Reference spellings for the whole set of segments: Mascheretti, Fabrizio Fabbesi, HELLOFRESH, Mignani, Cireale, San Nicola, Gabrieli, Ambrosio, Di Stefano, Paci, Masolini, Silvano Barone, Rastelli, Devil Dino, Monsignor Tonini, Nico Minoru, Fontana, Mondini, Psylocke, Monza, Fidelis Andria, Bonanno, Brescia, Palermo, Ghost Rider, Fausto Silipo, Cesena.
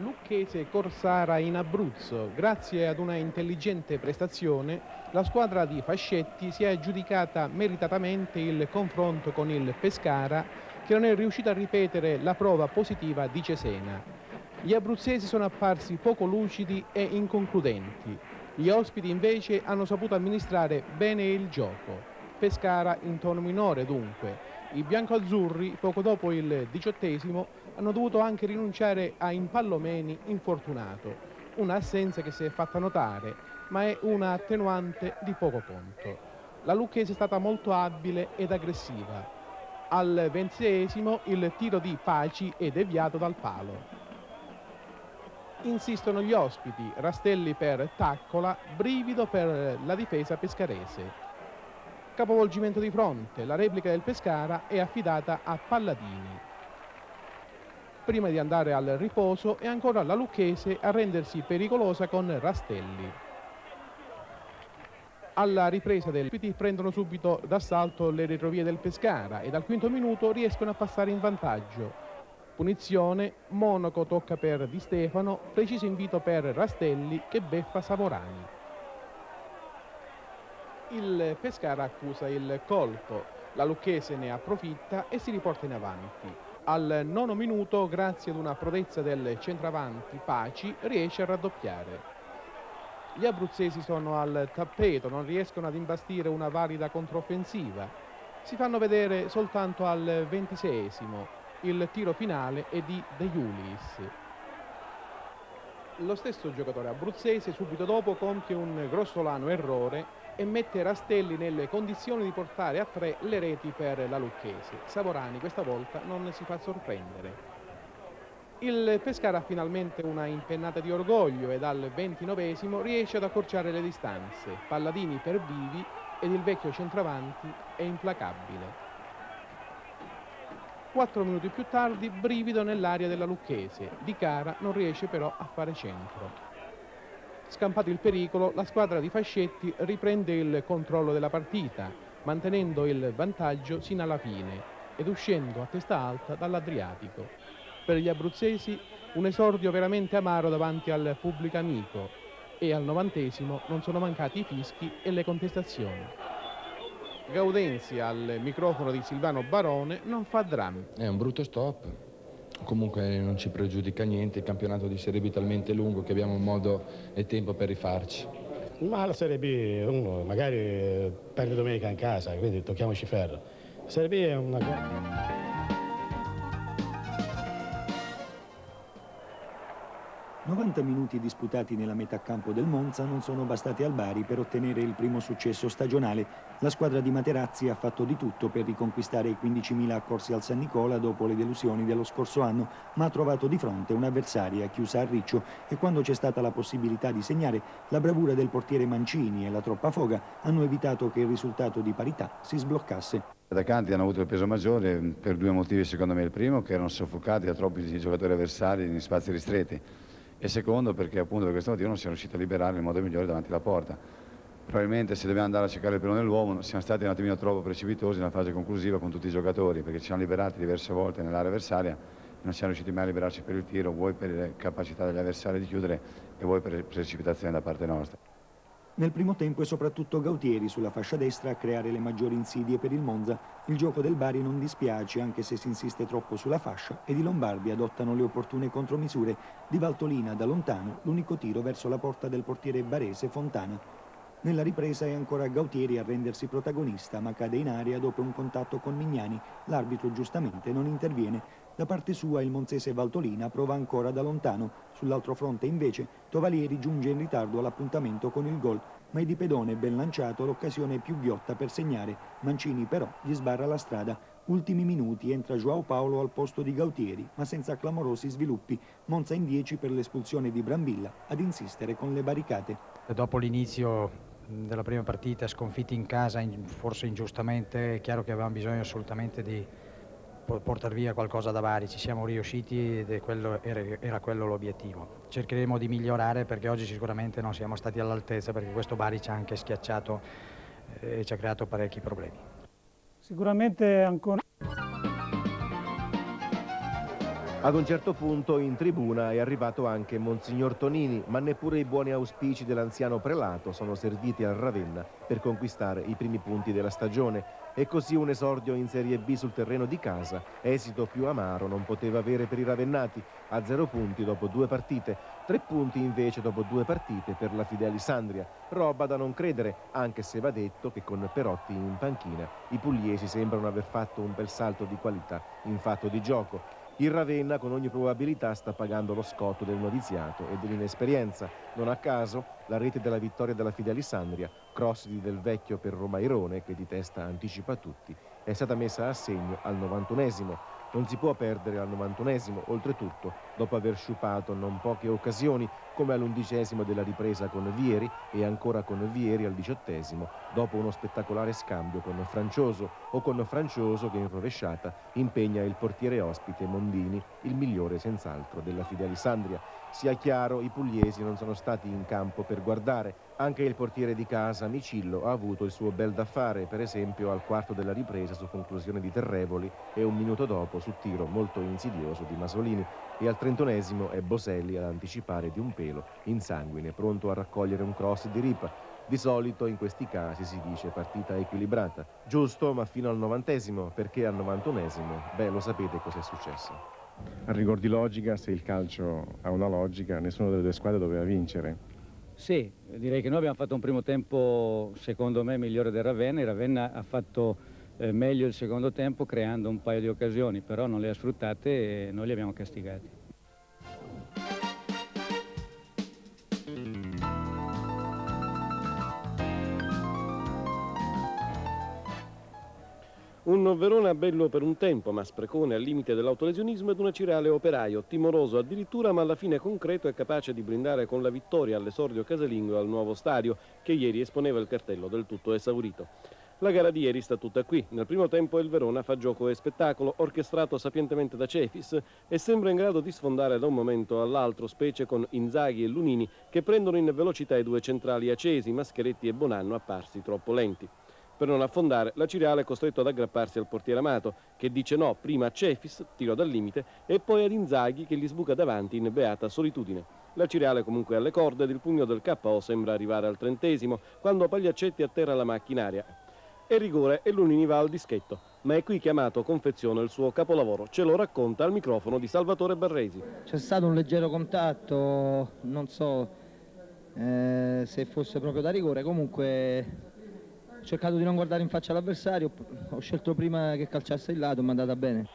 Lucchese Corsara in Abruzzo. Grazie ad una intelligente prestazione, la squadra di Fascetti si è aggiudicata meritatamente il confronto con il Pescara, che non è riuscita a ripetere la prova positiva di Cesena. Gli abruzzesi sono apparsi poco lucidi e inconcludenti. Gli ospiti invece hanno saputo amministrare bene il gioco. Pescara in tono minore dunque. I biancoazzurri, poco dopo il 18°, hanno dovuto anche rinunciare a Impallomeni infortunato. Un'assenza che si è fatta notare, ma è una attenuante di poco conto. La Lucchese è stata molto abile ed aggressiva. Al 26° il tiro di Paci è deviato dal palo. Insistono gli ospiti, Rastelli per Taccola, brivido per la difesa pescarese. Capovolgimento di fronte, la replica del Pescara è affidata a Palladini. Prima di andare al riposo è ancora la Lucchese a rendersi pericolosa con Rastelli. Alla ripresa del PT prendono subito d'assalto le retrovie del Pescara e dal 5° minuto riescono a passare in vantaggio. Punizione, Monaco tocca per Di Stefano, preciso invito per Rastelli che beffa Savorani. Il Pescara accusa il colpo, la Lucchese ne approfitta e si riporta in avanti. Al 9° minuto, grazie ad una prodezza del centravanti Paci, riesce a raddoppiare. Gli abruzzesi sono al tappeto, non riescono ad imbastire una valida controffensiva. Si fanno vedere soltanto al 26°, il tiro finale è di De Julis. Lo stesso giocatore abruzzese subito dopo compie un grossolano errore e mette Rastelli nelle condizioni di portare a 3 le reti per la Lucchese. Savorani questa volta non si fa sorprendere. Il Pescara ha finalmente una impennata di orgoglio e dal 29° riesce ad accorciare le distanze. Palladini per Vivi ed il vecchio centravanti è implacabile. 4 minuti più tardi, brivido nell'area della Lucchese. Di Cara non riesce però a fare centro. Scampato il pericolo, la squadra di Fascetti riprende il controllo della partita, mantenendo il vantaggio sino alla fine ed uscendo a testa alta dall'Adriatico. Per gli abruzzesi un esordio veramente amaro davanti al pubblico amico e al 90° non sono mancati i fischi e le contestazioni. Gaudenzi al microfono di Silvano Barone non fa drammi. È un brutto stop. Comunque non ci pregiudica niente, il campionato di Serie B è talmente lungo che abbiamo modo e tempo per rifarci. Ma la Serie B uno magari perde domenica in casa, quindi tocchiamoci ferro. La Serie B è una... "90 minuti disputati nella metà campo del Monza non sono bastati al Bari per ottenere il primo successo stagionale. La squadra di Materazzi ha fatto di tutto per riconquistare i 15.000 accorsi al San Nicola dopo le delusioni dello scorso anno, ma ha trovato di fronte un'avversaria chiusa a riccio e quando c'è stata la possibilità di segnare, la bravura del portiere Mancini e la troppa foga hanno evitato che il risultato di parità si sbloccasse. Gli attaccanti hanno avuto il peso maggiore per 2 motivi, secondo me. Il primo, che erano soffocati da troppi giocatori avversari in spazi ristretti. E secondo, perché appunto per questo motivo non siamo riusciti a liberare nel modo migliore davanti alla porta. Probabilmente se dobbiamo andare a cercare il pelo nell'uovo siamo stati un attimino troppo precipitosi nella fase conclusiva con tutti i giocatori, perché ci siamo liberati diverse volte nell'area avversaria e non siamo riusciti mai a liberarci per il tiro, vuoi per capacità degli avversari di chiudere e vuoi per precipitazione da parte nostra. Nel primo tempo è soprattutto Gautieri sulla fascia destra a creare le maggiori insidie per il Monza. Il gioco del Bari non dispiace, anche se si insiste troppo sulla fascia ed i lombardi adottano le opportune contromisure. Di Valtolina da lontano, l'unico tiro verso la porta del portiere barese Fontana. Nella ripresa è ancora Gautieri a rendersi protagonista, ma cade in aria dopo un contatto con Mignani. L'arbitro giustamente non interviene. Da parte sua il monzese Valtolina prova ancora da lontano. Sull'altro fronte invece Tovalieri giunge in ritardo all'appuntamento con il gol, ma è di pedone ben lanciato l'occasione più ghiotta per segnare. Mancini però gli sbarra la strada. Ultimi minuti, entra Joao Paolo al posto di Gautieri, ma senza clamorosi sviluppi. Monza in 10 per l'espulsione di Brambilla, ad insistere con le barricate. Dopo l'inizio della prima partita sconfitti in casa, forse ingiustamente, è chiaro che avevamo bisogno assolutamente di portare via qualcosa da Bari. Ci siamo riusciti ed era quello l'obiettivo. Cercheremo di migliorare, perché oggi sicuramente non siamo stati all'altezza, perché questo Bari ci ha anche schiacciato e ci ha creato parecchi problemi. Sicuramente ancora... Ad un certo punto in tribuna è arrivato anche Monsignor Tonini, ma neppure i buoni auspici dell'anziano prelato sono serviti al Ravenna per conquistare i primi punti della stagione, e così un esordio in Serie B sul terreno di casa, esito più amaro non poteva avere per i ravennati, a 0 punti dopo 2 partite, 3 punti invece dopo 2 partite per la Fidelis Andria, roba da non credere, anche se va detto che con Perotti in panchina i pugliesi sembrano aver fatto un bel salto di qualità in fatto di gioco. Il Ravenna con ogni probabilità sta pagando lo scotto del noviziato e dell'inesperienza. Non a caso la rete della vittoria della Fidelis Andria, cross di Del Vecchio per Romairone che di testa anticipa tutti, è stata messa a segno al 91esimo. Non si può perdere al 91esimo, oltretutto dopo aver sciupato non poche occasioni, come all'11esimo della ripresa con Vieri e ancora con Vieri al 18esimo, dopo uno spettacolare scambio con Francioso, o con Francioso che in rovesciata impegna il portiere ospite Mondini, il migliore senz'altro della Fidelis Andria. Sia chiaro, i pugliesi non sono stati in campo per guardare. Anche il portiere di casa, Micillo, ha avuto il suo bel da fare, per esempio al quarto della ripresa su conclusione di Terrevoli e un minuto dopo su tiro molto insidioso di Masolini, e al 31esimo è Boselli ad anticipare di un pelo, insanguine, pronto a raccogliere un cross di Ripa. Di solito in questi casi si dice partita equilibrata, giusto, ma fino al 90esimo, perché al 91esimo, beh, lo sapete cos'è successo. A rigor di logica, se il calcio ha una logica, nessuna delle due squadre doveva vincere. Sì, direi che noi abbiamo fatto un primo tempo, secondo me, migliore del Ravenna. Il Ravenna ha fatto meglio il secondo tempo creando un paio di occasioni, però non le ha sfruttate e noi le abbiamo castigate. Un Verona bello per un tempo, ma sprecone al limite dell'autolesionismo, ed una Cireale operaio, timoroso addirittura, ma alla fine concreto e capace di brindare con la vittoria all'esordio casalingo al nuovo stadio, che ieri esponeva il cartello del tutto esaurito. La gara di ieri sta tutta qui. Nel primo tempo il Verona fa gioco e spettacolo, orchestrato sapientemente da Cefis, e sembra in grado di sfondare da un momento all'altro, specie con Inzaghi e Lunini, che prendono in velocità i due centrali accesi, Mascheretti e Bonanno, apparsi troppo lenti. Per non affondare, la Cireale è costretto ad aggrapparsi al portiere Amato, che dice no prima a Cefis, tiro dal limite, e poi ad Inzaghi, che gli sbuca davanti in beata solitudine. La Cireale comunque alle corde ed il pugno del KO sembra arrivare al 30esimo, quando Pagliaccetti atterra la macchinaria. E rigore, e Lunini va al dischetto. Ma è qui che Amato confeziona il suo capolavoro. Ce lo racconta al microfono di Salvatore Barresi. C'è stato un leggero contatto, non so se fosse proprio da rigore, comunque... Ho cercato di non guardare in faccia l'avversario, ho scelto prima che calciasse il lato, ma è andata bene.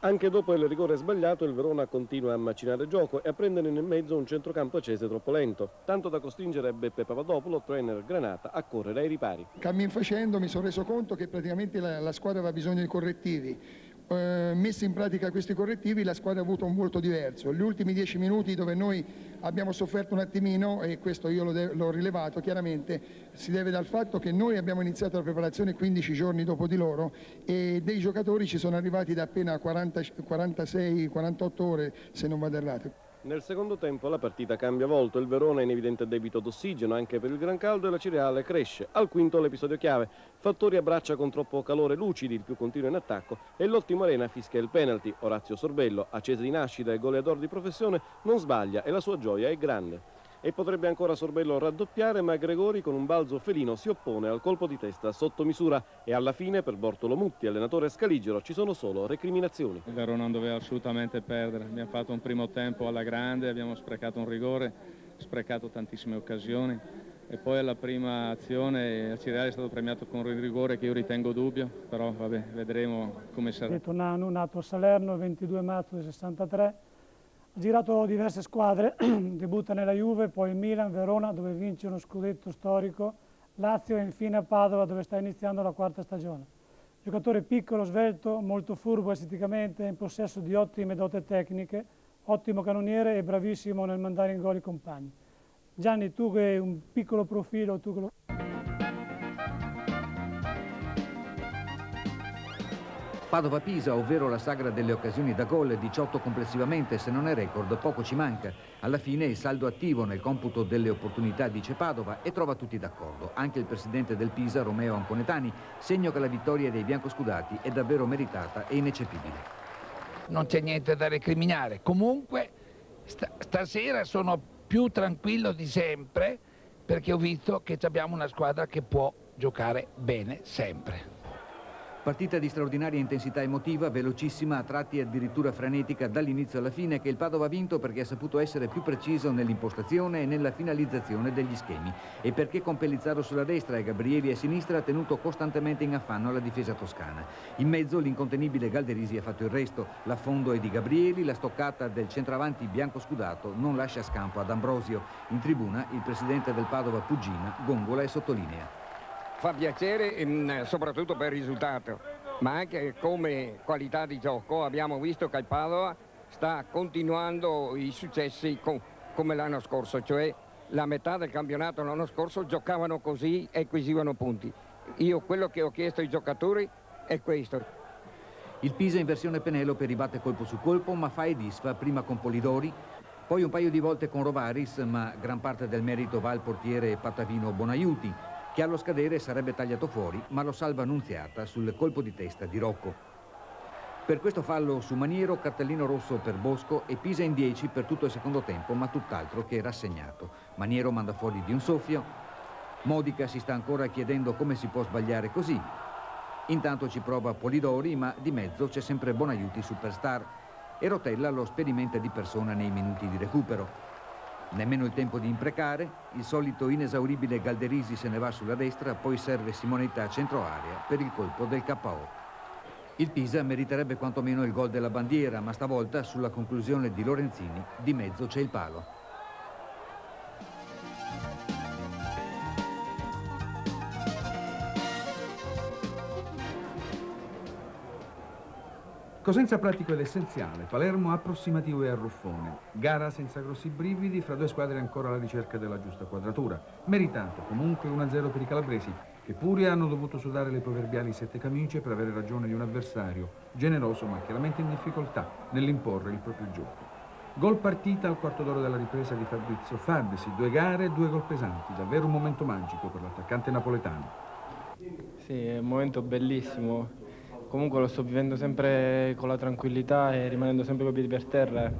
Anche dopo il rigore sbagliato il Verona continua a macinare gioco e a prendere nel mezzo un centrocampo accese troppo lento, tanto da costringere Beppe Papadopoulo, trainer Granata, a correre ai ripari. Cammin facendo mi sono reso conto che praticamente la squadra aveva bisogno di correttivi. Messi in pratica questi correttivi, la squadra ha avuto un volto diverso. Gli ultimi 10 minuti, dove noi abbiamo sofferto un attimino, e questo io l'ho rilevato chiaramente, si deve dal fatto che noi abbiamo iniziato la preparazione 15 giorni dopo di loro, e dei giocatori ci sono arrivati da appena 46-48 ore, se non vado errato. Nel secondo tempo la partita cambia volto, il Verona è in evidente debito d'ossigeno anche per il gran caldo e la Cireale cresce. Al quinto l'episodio chiave, Fattori abbraccia con troppo calore Lucidi, il più continuo in attacco, e l'ottimo Arena fischia il penalty. Orazio Sorbello, accese di nascita e goleador di professione, non sbaglia e la sua gioia è grande. E potrebbe ancora Sorbello raddoppiare, ma Gregori con un balzo felino si oppone al colpo di testa sotto misura, e alla fine per Bortolo Mutti, allenatore scaligero, ci sono solo recriminazioni. Il Verona non doveva assolutamente perdere, abbiamo fatto un primo tempo alla grande, abbiamo sprecato un rigore, sprecato tantissime occasioni, e poi alla prima azione il Cireale è stato premiato con un rigore che io ritengo dubbio, però vabbè, vedremo come sarà. Ritornano, nato a Salerno, 22 marzo del 63. Ha girato diverse squadre, debutta nella Juve, poi Milan, Verona dove vince uno scudetto storico, Lazio e infine a Padova dove sta iniziando la 4ª stagione. Giocatore piccolo, svelto, molto furbo esteticamente, in possesso di ottime dote tecniche, ottimo cannoniere e bravissimo nel mandare in gol i compagni. Gianni, tu che hai un piccolo profilo, tu che lo... Padova-Pisa, ovvero la sagra delle occasioni da gol, 18 complessivamente, se non è record poco ci manca. Alla fine il saldo attivo nel computo delle opportunità, dice Padova, e trova tutti d'accordo, anche il presidente del Pisa, Romeo Anconetani, segno che la vittoria dei biancoscudati è davvero meritata e ineccepibile. non c'è niente da recriminare. Comunque stasera sono più tranquillo di sempre, perché ho visto che abbiamo una squadra che può giocare bene sempre. Partita di straordinaria intensità emotiva, velocissima, a tratti addirittura frenetica dall'inizio alla fine, che il Padova ha vinto perché ha saputo essere più preciso nell'impostazione e nella finalizzazione degli schemi, e perché con Pellizzaro sulla destra e Gabrieli a sinistra ha tenuto costantemente in affanno la difesa toscana. In mezzo l'incontenibile Galderisi ha fatto il resto, l'affondo è di Gabrieli, la stoccata del centravanti bianco scudato non lascia scampo ad Ambrosio. In tribuna il presidente del Padova Pugina gongola e sottolinea: fa piacere soprattutto per il risultato, ma anche come qualità di gioco. Abbiamo visto che il Padova sta continuando i successi come l'anno scorso, cioè la metà del campionato l'anno scorso giocavano così e acquisivano punti. Io quello che ho chiesto ai giocatori è questo. Il Pisa in versione Penelope ribatte colpo su colpo, ma fa e disfa, prima con Polidori, poi un paio di volte con Rovaris, ma gran parte del merito va al portiere Patavino Bonaiuti, che allo scadere sarebbe tagliato fuori, ma lo salva Annunziata sul colpo di testa di Rocco. Per questo fallo su Maniero, cartellino rosso per Bosco, e Pisa in 10 per tutto il secondo tempo, ma tutt'altro che rassegnato. Maniero manda fuori di un soffio, Modica si sta ancora chiedendo come si può sbagliare così. Intanto ci prova Polidori, ma di mezzo c'è sempre Bonaiuti superstar, e Rotella lo sperimenta di persona nei minuti di recupero. Nemmeno il tempo di imprecare, il solito inesauribile Galderisi se ne va sulla destra, poi serve Simonetta a centro area per il colpo del KO. Il Pisa meriterebbe quantomeno il gol della bandiera, ma stavolta sulla conclusione di Lorenzini di mezzo c'è il palo. Cosenza pratico ed essenziale, Palermo approssimativo e arruffone, gara senza grossi brividi, fra due squadre ancora alla ricerca della giusta quadratura. Meritato comunque 1-0 per i calabresi, che pure hanno dovuto sudare le proverbiali sette camicie per avere ragione di un avversario generoso ma chiaramente in difficoltà nell'imporre il proprio gioco. Gol partita al quarto d'ora della ripresa di Fabrizio Fabbesi, due gare, due gol pesanti, davvero un momento magico per l'attaccante napoletano. Sì, è un momento bellissimo. Comunque lo sto vivendo sempre con la tranquillità e rimanendo sempre coi piedi per terra.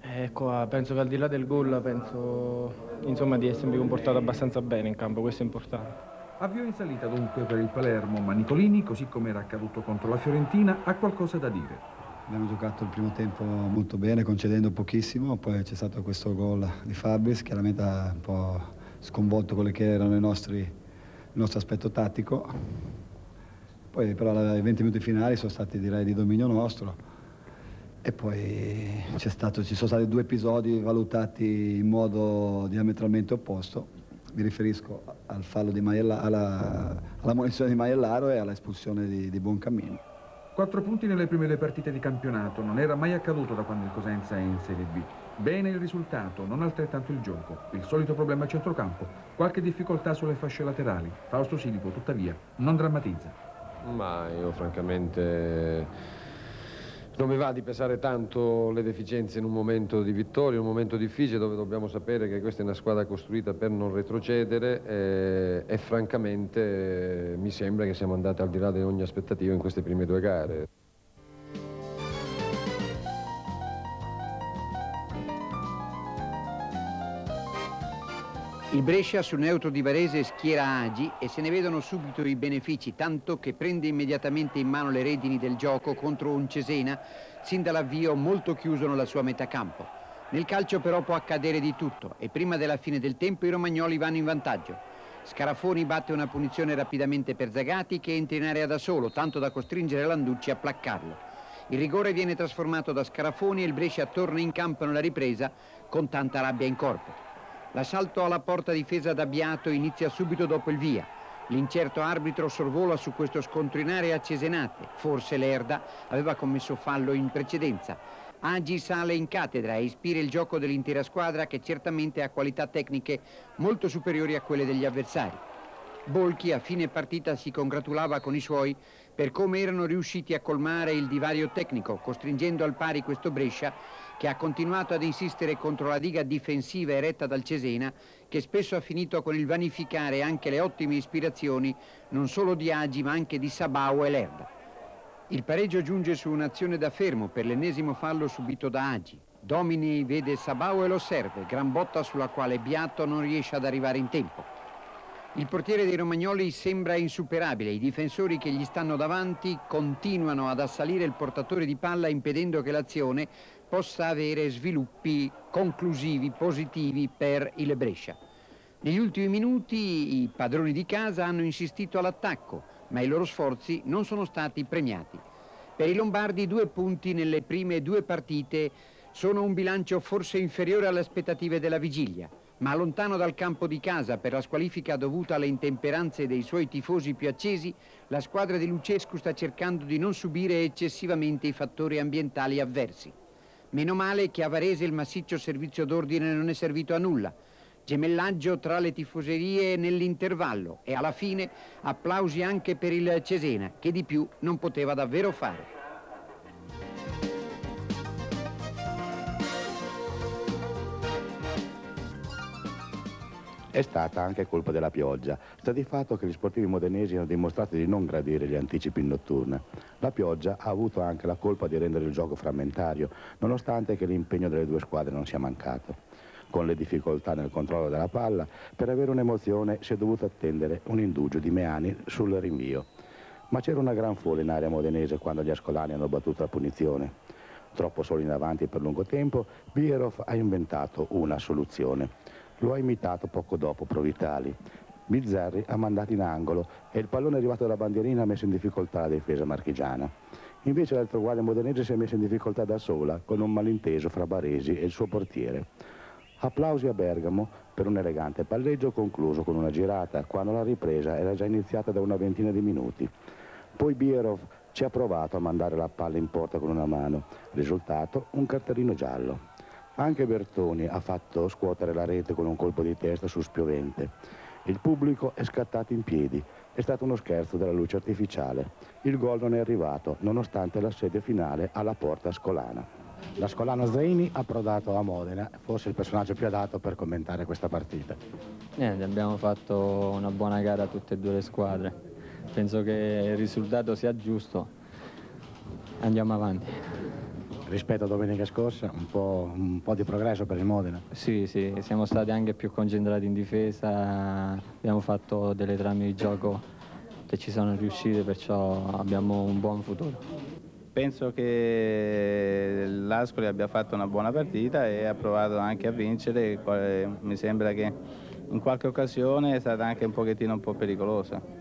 Ecco, penso che al di là del gol, penso insomma di essermi comportato abbastanza bene in campo, questo è importante. Avvio in salita dunque per il Palermo, ma Nicolini, così come era accaduto contro la Fiorentina, ha qualcosa da dire. Abbiamo giocato il primo tempo molto bene, concedendo pochissimo, poi c'è stato questo gol di Fabris, chiaramente ha un po' sconvolto quello che erano il nostro aspetto tattico. Poi però i 20 minuti finali sono stati, direi, di dominio nostro, e poi ci sono stati due episodi valutati in modo diametralmente opposto. Mi riferisco al fallo di Maiellaro, alla munizione di Maiellaro e all'espulsione di Boncammini. 4 punti nelle prime 2 partite di campionato, non era mai accaduto da quando il Cosenza è in Serie B. Bene il risultato, non altrettanto il gioco. Il solito problema a centrocampo, qualche difficoltà sulle fasce laterali. Fausto Silipo tuttavia non drammatizza. Ma io francamente non mi va di pesare tanto le deficienze in un momento di vittoria, un momento difficile dove dobbiamo sapere che questa è una squadra costruita per non retrocedere, e francamente mi sembra che siamo andati al di là di ogni aspettativa in queste prime 2 gare. Il Brescia sul neutro di Varese schiera Agi e se ne vedono subito i benefici, tanto che prende immediatamente in mano le redini del gioco contro un Cesena sin dall'avvio molto chiuso nella sua metà campo. Nel calcio però può accadere di tutto e prima della fine del tempo i romagnoli vanno in vantaggio. Scarafoni batte una punizione rapidamente per Zagati, che entra in area da solo, tanto da costringere Landucci a placcarlo. Il rigore viene trasformato da Scarafoni e il Brescia torna in campo nella ripresa con tanta rabbia in corpo. L'assalto alla porta difesa da Biato inizia subito dopo il via. L'incerto arbitro sorvola su questo scontro in area a Cesenate. Forse Lerda aveva commesso fallo in precedenza. Agi sale in cattedra e ispira il gioco dell'intera squadra, che certamente ha qualità tecniche molto superiori a quelle degli avversari. Bolchi a fine partita si congratulava con i suoi per come erano riusciti a colmare il divario tecnico, costringendo al pari questo Brescia, che ha continuato ad insistere contro la diga difensiva eretta dal Cesena, che spesso ha finito con il vanificare anche le ottime ispirazioni non solo di Agi ma anche di Sabau e Lerda. Il pareggio giunge su un'azione da fermo per l'ennesimo fallo subito da Agi. Domini vede Sabao e lo serve, gran botta sulla quale Biatto non riesce ad arrivare in tempo. Il portiere dei romagnoli sembra insuperabile, i difensori che gli stanno davanti continuano ad assalire il portatore di palla impedendo che l'azione possa avere sviluppi conclusivi, positivi per il Brescia. Negli ultimi minuti i padroni di casa hanno insistito all'attacco, ma i loro sforzi non sono stati premiati. Per i lombardi 2 punti nelle prime 2 partite sono un bilancio forse inferiore alle aspettative della vigilia, ma lontano dal campo di casa per la squalifica dovuta alle intemperanze dei suoi tifosi più accesi, la squadra di Lucescu sta cercando di non subire eccessivamente i fattori ambientali avversi. Meno male che a Varese il massiccio servizio d'ordine non è servito a nulla. Gemellaggio tra le tifoserie nell'intervallo e alla fine applausi anche per il Cesena, che di più non poteva davvero fare. È stata anche colpa della pioggia. Sta di fatto che gli sportivi modenesi hanno dimostrato di non gradire gli anticipi in notturna. La pioggia ha avuto anche la colpa di rendere il gioco frammentario, nonostante che l'impegno delle due squadre non sia mancato. Con le difficoltà nel controllo della palla, per avere un'emozione si è dovuto attendere un indugio di Meani sul rinvio. Ma c'era una gran folla in area modenese quando gli ascolani hanno battuto la punizione. Troppo solo in avanti per lungo tempo, Bierhoff ha inventato una soluzione. Lo ha imitato poco dopo Provitali. Bizzarri ha mandato in angolo e il pallone arrivato dalla bandierina ha messo in difficoltà la difesa marchigiana. Invece l'altro guardia modenese si è messo in difficoltà da sola con un malinteso fra Baresi e il suo portiere. Applausi a Bergamo per un elegante palleggio concluso con una girata, quando la ripresa era già iniziata da una ventina di minuti. Poi Bierhoff ci ha provato a mandare la palla in porta con una mano, risultato un cartellino giallo. Anche Bertoni ha fatto scuotere la rete con un colpo di testa su Spiovente. Il pubblico è scattato in piedi, è stato uno scherzo della luce artificiale. Il gol non è arrivato, nonostante l'assedio finale alla porta ascolana. L'ascolano Zaini approdato a Modena, forse il personaggio più adatto per commentare questa partita. Abbiamo fatto una buona gara a tutte e due le squadre, penso che il risultato sia giusto, andiamo avanti. Rispetto a domenica scorsa, un po' di progresso per il Modena? Sì, siamo stati anche più concentrati in difesa, abbiamo fatto delle trame di gioco che ci sono riuscite, perciò abbiamo un buon futuro. Penso che l'Ascoli abbia fatto una buona partita e ha provato anche a vincere, mi sembra che in qualche occasione è stata anche un po' pericolosa.